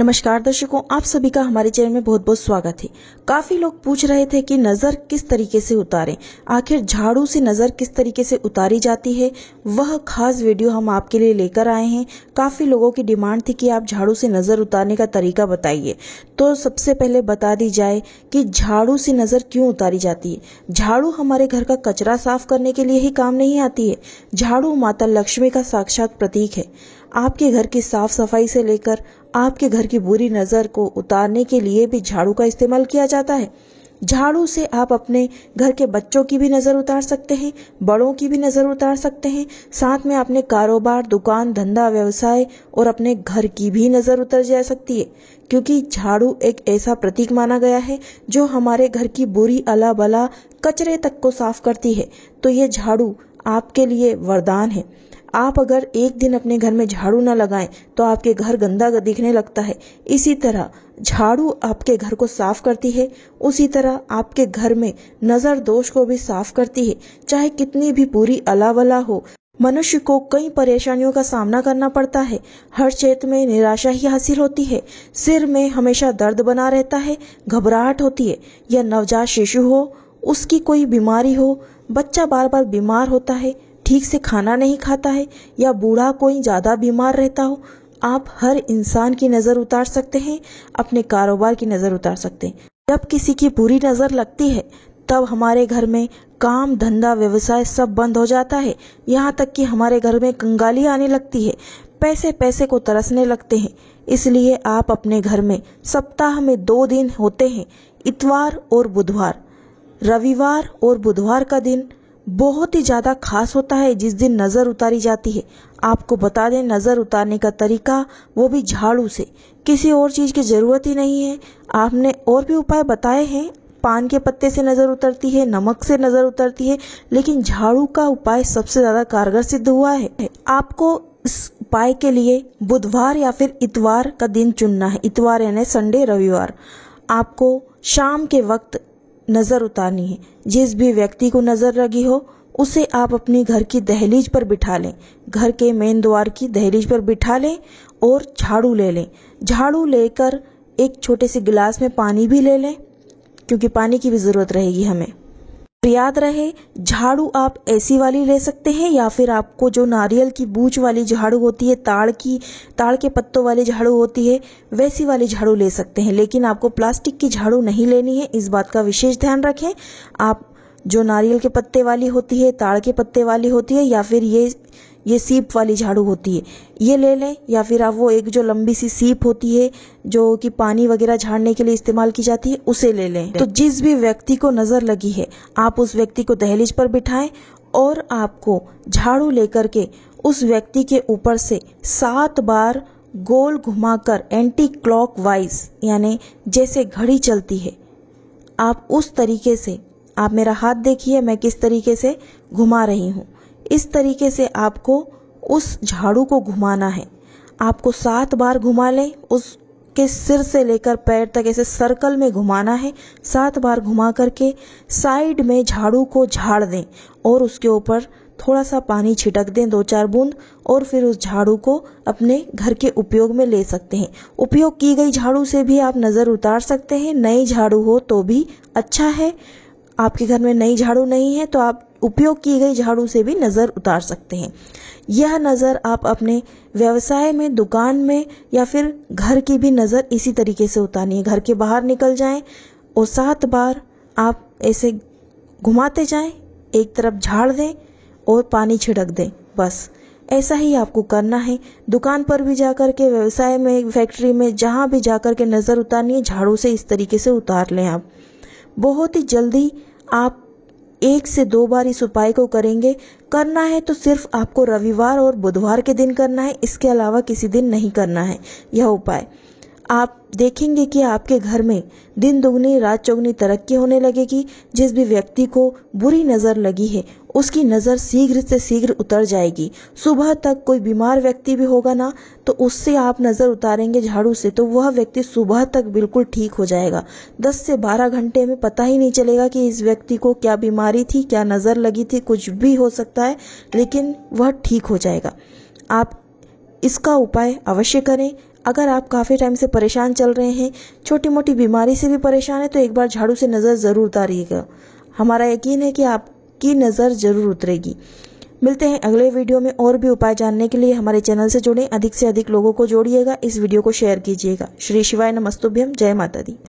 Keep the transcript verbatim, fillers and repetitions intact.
नमस्कार दर्शकों, आप सभी का हमारे चैनल में बहुत बहुत स्वागत है। काफी लोग पूछ रहे थे कि नज़र किस तरीके से उतारें, आखिर झाड़ू से नज़र किस तरीके से उतारी जाती है। वह खास वीडियो हम आपके लिए लेकर आए हैं। काफी लोगों की डिमांड थी कि आप झाड़ू से नज़र उतारने का तरीका बताइए। तो सबसे पहले बता दी जाए कि झाड़ू से नज़र क्यों उतारी जाती है। झाड़ू हमारे घर का कचरा साफ करने के लिए ही काम नहीं आती है। झाड़ू माता लक्ष्मी का साक्षात प्रतीक है। आपके घर की साफ सफाई से लेकर आपके घर की बुरी नज़र को उतारने के लिए भी झाड़ू का इस्तेमाल किया जाता है। झाड़ू से आप अपने घर के बच्चों की भी नज़र उतार सकते हैं, बड़ों की भी नज़र उतार सकते हैं, साथ में अपने कारोबार, दुकान, धंधा, व्यवसाय और अपने घर की भी नज़र उतर जा सकती है, क्योंकि झाड़ू एक ऐसा प्रतीक माना गया है जो हमारे घर की बुरी अला बला कचरे तक को साफ करती है। तो ये झाड़ू आपके लिए वरदान है। आप अगर एक दिन अपने घर में झाड़ू ना लगाएं तो आपके घर गंदा दिखने लगता है। इसी तरह झाड़ू आपके घर को साफ करती है, उसी तरह आपके घर में नजर दोष को भी साफ करती है। चाहे कितनी भी पूरी अलावला हो, मनुष्य को कई परेशानियों का सामना करना पड़ता है। हर क्षेत्र में निराशा ही हासिल होती है। सिर में हमेशा दर्द बना रहता है, घबराहट होती है, या नवजात शिशु हो, उसकी कोई बीमारी हो, बच्चा बार बार बीमार होता है, ठीक से खाना नहीं खाता है, या बूढ़ा कोई ज़्यादा बीमार रहता हो। आप हर इंसान की नज़र उतार सकते हैं, अपने कारोबार की नज़र उतार सकते हैं। जब किसी की बुरी नज़र लगती है तब हमारे घर में काम, धंधा, व्यवसाय सब बंद हो जाता है। यहाँ तक कि हमारे घर में कंगाली आने लगती है, पैसे पैसे को तरसने लगते हैं। इसलिए आप अपने घर में सप्ताह में दो दिन होते हैं, इतवार और बुधवार। रविवार और बुधवार का दिन बहुत ही ज़्यादा खास होता है, जिस दिन नज़र उतारी जाती है। आपको बता दें, नज़र उतारने का तरीका वो भी झाड़ू से, किसी और चीज़ की ज़रूरत ही नहीं है। आपने और भी उपाय बताए हैं, पान के पत्ते से नज़र उतरती है, नमक से नज़र उतरती है, लेकिन झाड़ू का उपाय सबसे ज़्यादा कारगर सिद्ध हुआ है। आपको इस उपाय के लिए बुधवार या फिर इतवार का दिन चुनना है। इतवार यानी संडे, रविवार। आपको शाम के वक्त नज़र उतारनी है। जिस भी व्यक्ति को नज़र लगी हो उसे आप अपनी घर की दहलीज पर बिठा लें, घर के मेन द्वार की दहलीज पर बिठा लें और झाड़ू ले लें। झाड़ू लेकर एक छोटे से गिलास में पानी भी ले लें, क्योंकि पानी की भी ज़रूरत रहेगी हमें। तो याद रहे, झाड़ू आप ऐसी वाली ले सकते हैं, या फिर आपको जो नारियल की बूच वाली झाड़ू होती है, ताड़ की ताड़ के पत्तों वाली झाड़ू होती है, वैसी वाली झाड़ू ले सकते हैं। लेकिन आपको प्लास्टिक की झाड़ू नहीं लेनी है, इस बात का विशेष ध्यान रखें। आप जो नारियल के पत्ते वाली होती है, ताड़ के पत्ते वाली होती है, या फिर ये ये सीप वाली झाड़ू होती है, ये ले लें। या फिर आप वो एक जो लंबी सी सीप होती है, जो कि पानी वगैरह झाड़ने के लिए इस्तेमाल की जाती है, उसे ले लें। तो जिस भी व्यक्ति को नज़र लगी है, आप उस व्यक्ति को दहलीज पर बिठाएं और आपको झाड़ू लेकर के उस व्यक्ति के ऊपर से सात बार गोल घुमाकर एंटी क्लॉक वाइज, यानी जैसे घड़ी चलती है, आप उस तरीके से, आप मेरा हाथ देखिए मैं किस तरीके से घुमा रही हूँ, इस तरीके से आपको उस झाड़ू को घुमाना है। आपको सात बार घुमा लें, उसके सिर से लेकर पैर तक ऐसे सर्कल में घुमाना है। सात बार घुमा करके साइड में झाड़ू को झाड़ दें और उसके ऊपर थोड़ा सा पानी छिटक दें, दो चार बूंद, और फिर उस झाड़ू को अपने घर के उपयोग में ले सकते हैं। उपयोग की गई झाड़ू से भी आप नज़र उतार सकते हैं। नई झाड़ू हो तो भी अच्छा है। आपके घर में नई झाड़ू नहीं है तो आप उपयोग की गई झाड़ू से भी नज़र उतार सकते हैं। यह नज़र आप अपने व्यवसाय में, दुकान में, या फिर घर की भी नज़र इसी तरीके से उतारनी है। घर के बाहर निकल जाएं और सात बार आप ऐसे घुमाते जाएं, एक तरफ झाड़ दें और पानी छिड़क दें, बस ऐसा ही आपको करना है। दुकान पर भी जाकर के, व्यवसाय में, फैक्ट्री में, जहाँ भी जाकर के नज़र उतारनी है, झाड़ू से इस तरीके से उतार लें। आप बहुत ही जल्दी, आप एक से दो बार इस उपाय को करेंगे। करना है तो सिर्फ आपको रविवार और बुधवार के दिन करना है, इसके अलावा किसी दिन नहीं करना है यह उपाय। आप देखेंगे कि आपके घर में दिन दुगनी रात चौगुनी तरक्की होने लगेगी। जिस भी व्यक्ति को बुरी नज़र लगी है उसकी नज़र शीघ्र से शीघ्र उतर जाएगी। सुबह तक कोई बीमार व्यक्ति भी होगा ना, तो उससे आप नज़र उतारेंगे झाड़ू से, तो वह व्यक्ति सुबह तक बिल्कुल ठीक हो जाएगा। दस से बारह घंटे में पता ही नहीं चलेगा कि इस व्यक्ति को क्या बीमारी थी, क्या नज़र लगी थी, कुछ भी हो सकता है, लेकिन वह ठीक हो जाएगा। आप इसका उपाय अवश्य करें। अगर आप काफ़ी टाइम से परेशान चल रहे हैं, छोटी मोटी बीमारी से भी परेशान है, तो एक बार झाड़ू से नज़र ज़रूर उतारिएगा। हमारा यकीन है कि आपकी नज़र ज़रूर उतरेगी। मिलते हैं अगले वीडियो में। और भी उपाय जानने के लिए हमारे चैनल से जुड़ें, अधिक से अधिक लोगों को जोड़िएगा, इस वीडियो को शेयर कीजिएगा। श्री शिवाय नमस्तुभ्यम। जय माता दी।